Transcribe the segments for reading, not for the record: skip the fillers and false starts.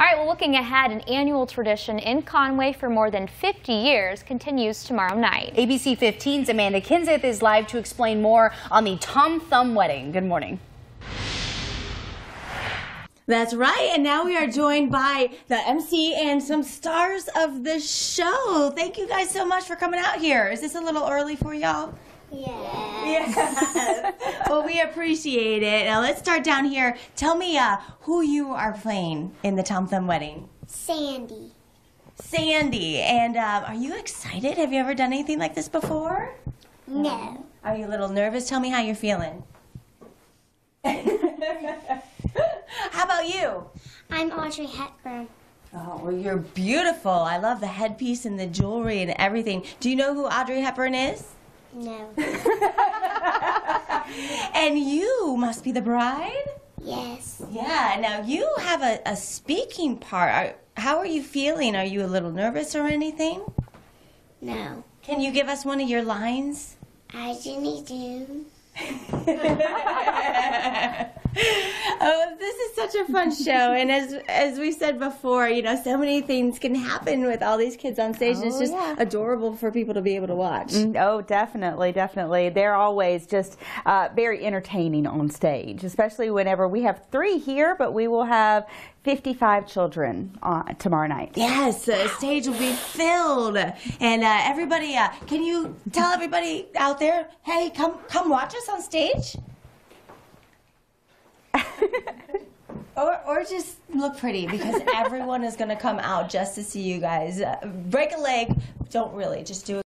All right, well, looking ahead, an annual tradition in Conway for more than 50 years continues tomorrow night. ABC 15's Amanda Kinzett is live to explain more on the Tom Thumb wedding. Good morning. That's right, and now we are joined by the MC and some stars of the show. Thank you guys so much for coming out here. Is this a little early for y'all? Yes. Well, we appreciate it. Now, let's start down here. Tell me who you are playing in the Tom Thumb wedding. Sandy. Sandy, and are you excited? Have you ever done anything like this before? No. Are you a little nervous? Tell me how you're feeling. How about you? I'm Audrey Hepburn. Oh, well, you're beautiful. I love the headpiece and the jewelry and everything. Do you know who Audrey Hepburn is? No. And you must be the bride? Yes. Yeah. Now, you have a speaking part. How are you feeling? Are you a little nervous or anything? No. Can you give us one of your lines? I, Jenny June. Oh, this is such a fun show, and as we said before, you know, so many things can happen with all these kids on stage, and it's just adorable for people to be able to watch. Oh, definitely, definitely. They're always just very entertaining on stage, especially whenever we have 3 here, but we will have 55 children tomorrow night. Yes, the stage will be filled, and everybody, can you tell everybody out there, hey, come watch us on stage? Or just look pretty, because everyone is going to come out just to see you guys. Break a leg. Don't really. Just do it.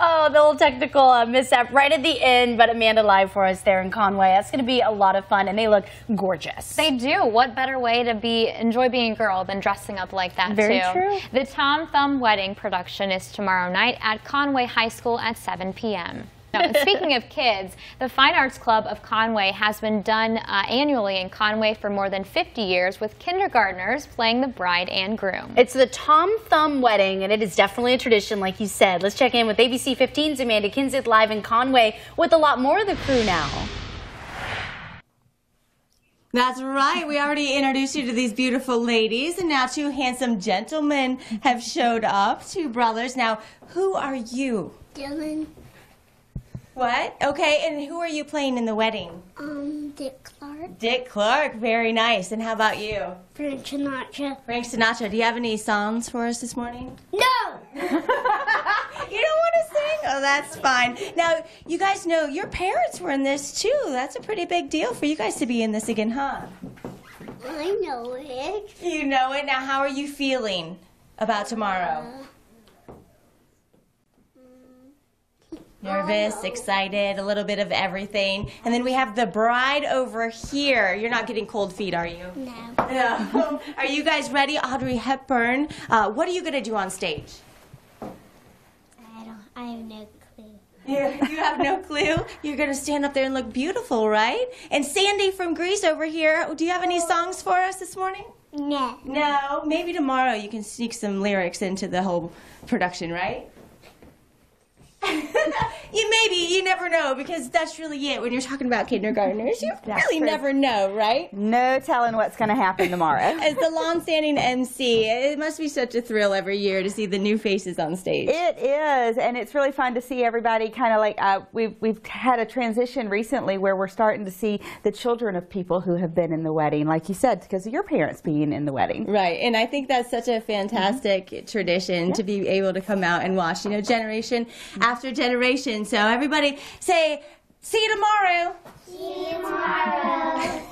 Oh, the little technical mishap right at the end, but Amanda live for us there in Conway. That's going to be a lot of fun, and they look gorgeous. They do. What better way to enjoy being a girl than dressing up like that, too. Very true. The Tom Thumb wedding production is tomorrow night at Conway High School at 7 p.m. Now, speaking of kids, the Fine Arts Club of Conway has been done annually in Conway for more than 50 years, with kindergartners playing the bride and groom. It's the Tom Thumb wedding, and it is definitely a tradition, like you said. Let's check in with ABC 15's Amanda Kinzett live in Conway with a lot more of the crew now. That's right. We already introduced you to these beautiful ladies, and now 2 handsome gentlemen have showed up, 2 brothers. Now, who are you? Dylan. What? Okay, and who are you playing in the wedding? Dick Clark. Dick Clark, very nice. And how about you? Frank Sinatra. Frank Sinatra. Do you have any songs for us this morning? No! You don't want to sing? Oh, that's fine. Now, you guys know your parents were in this, too. That's a pretty big deal for you guys to be in this again, huh? I know it. You know it. Now, how are you feeling about tomorrow? Nervous, excited, a little bit of everything. And then we have the bride over here. You're not getting cold feet, are you? No. No. Are you guys ready? Audrey Hepburn, what are you going to do on stage? I have no clue. You have no clue? You're going to stand up there and look beautiful, right? And Sandy from Greece over here, do you have any songs for us this morning? No. No? Maybe tomorrow you can sneak some lyrics into the whole production, right? You never know, because that's really it. When you're talking about kindergartners, you really never know, right? No telling what's going to happen tomorrow. As the long-standing MC, it must be such a thrill every year to see the new faces on stage. It is, and it's really fun to see everybody kind of like, we've had a transition recently where we're starting to see the children of people who have been in the wedding, like you said, because of your parents being in the wedding. Right, and I think that's such a fantastic tradition to be able to come out and watch, you know, generation after generation. So everybody say, see you tomorrow. See you tomorrow.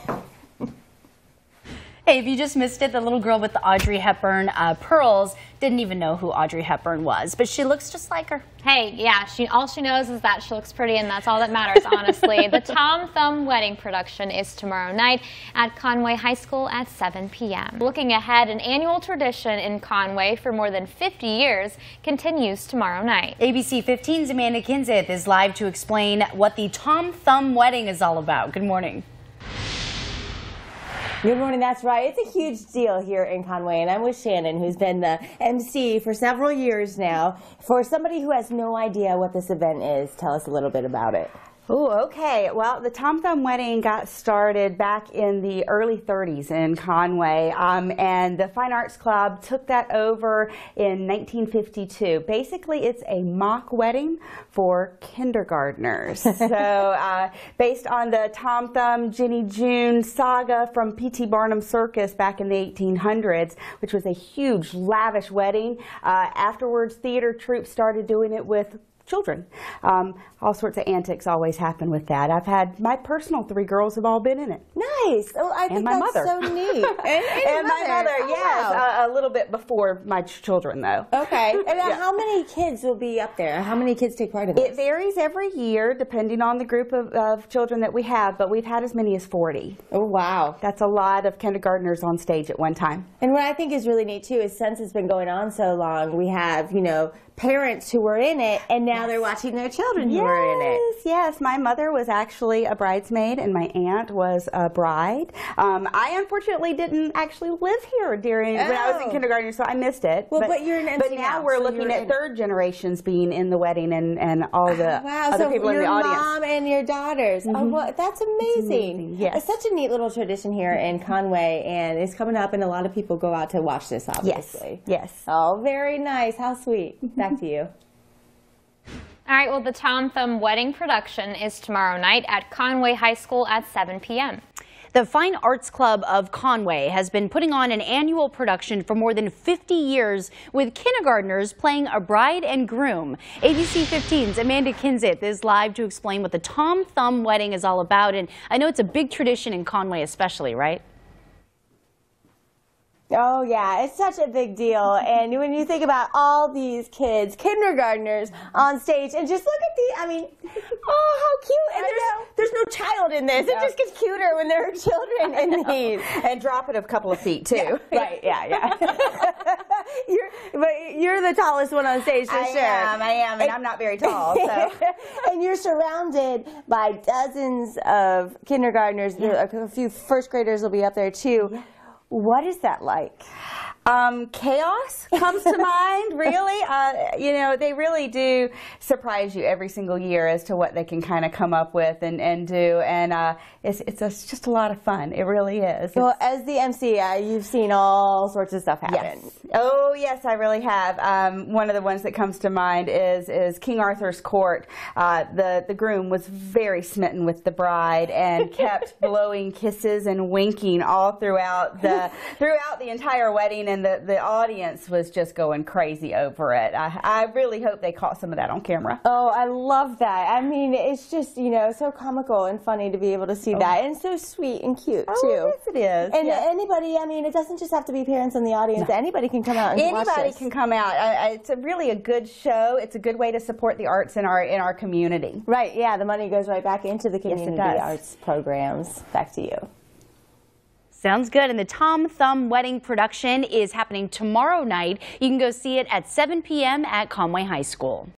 Hey, if you just missed it, the little girl with the Audrey Hepburn pearls didn't even know who Audrey Hepburn was, but she looks just like her. Hey, yeah, all she knows is that she looks pretty, and that's all that matters, honestly. The Tom Thumb wedding production is tomorrow night at Conway High School at 7 p.m. Looking ahead, an annual tradition in Conway for more than 50 years continues tomorrow night. ABC 15's Amanda Kinzett is live to explain what the Tom Thumb wedding is all about. Good morning. Good morning, that's right. It's a huge deal here in Conway, and I'm with Shannon, who's been the MC for several years now. For somebody who has no idea what this event is, tell us a little bit about it. Oh, okay. Well, the Tom Thumb wedding got started back in the early 30s in Conway, and the Fine Arts Club took that over in 1952. Basically, it's a mock wedding for kindergartners. So, based on the Tom Thumb, Jenny June saga from P.T. Barnum Circus back in the 1800s, which was a huge, lavish wedding. Afterwards, theater troupes started doing it with children. All sorts of antics always happen with that. I've had my personal three girls have all been in it. Nice. Oh, I think that's so neat. And my mother, yes. A little bit before my children, though. Okay. And how many kids will be up there? How many kids take part in this? It varies every year depending on the group of children that we have, but we've had as many as 40. Oh, wow. That's a lot of kindergartners on stage at one time. And what I think is really neat, too, is since it's been going on so long, we have, you know, parents who were in it, and now they're watching their children who were in it. Yes, yes. My mother was actually a bridesmaid, and my aunt was a bride. I unfortunately didn't actually live here during when I was in kindergarten, so I missed it. Well, but you're an MC but now we're so looking at third generations being in the wedding and all the other so people in the audience. Your mom and your daughters. Mm-hmm. Oh, well, that's amazing. It's amazing. Yes. It's such a neat little tradition here in Conway, and it's coming up, and a lot of people go out to watch this, obviously. Yes. Yes. Oh, very nice. How sweet. Back to you. All right, well, the Tom Thumb wedding production is tomorrow night at Conway High School at 7 p.m. The Fine Arts Club of Conway has been putting on an annual production for more than 50 years with kindergartners playing a bride and groom. ABC 15's Amanda Kinzett is live to explain what the Tom Thumb wedding is all about. And I know it's a big tradition in Conway especially, right? Oh, yeah, it's such a big deal. And when you think about all these kids, kindergartners on stage, and just look at the, I mean, oh, how cute. And there's no child in this. No. It just gets cuter when there are children in these. And drop it a couple of feet, too. Yeah, right, yeah, yeah. You're the tallest one on stage for sure. I am, and I'm not very tall. So. And you're surrounded by dozens of kindergartners. Yeah. A few first graders will be up there, too. Yeah. What is that like? Chaos comes to mind, really. You know, they really do surprise you every single year as to what they can kind of come up with and do. And it's just a lot of fun. It really is. Well, as the MC, you've seen all sorts of stuff happen. Yes. Oh, yes, I really have. One of the ones that comes to mind is King Arthur's court. The groom was very smitten with the bride and kept blowing kisses and winking all throughout the entire wedding. And the audience was just going crazy over it. I really hope they caught some of that on camera. Oh, I love that. I mean, it's just, you know, so comical and funny to be able to see that. And so sweet and cute, too. Yes, it is. And anybody, I mean, it doesn't just have to be parents in the audience. No. Anybody can come out and watch this. Anybody can come out. It's really a good show. It's a good way to support the arts in our community. Right, yeah. The money goes right back into the community arts programs. Back to you. Sounds good. And the Tom Thumb wedding production is happening tomorrow night. You can go see it at 7 p.m. at Conway High School.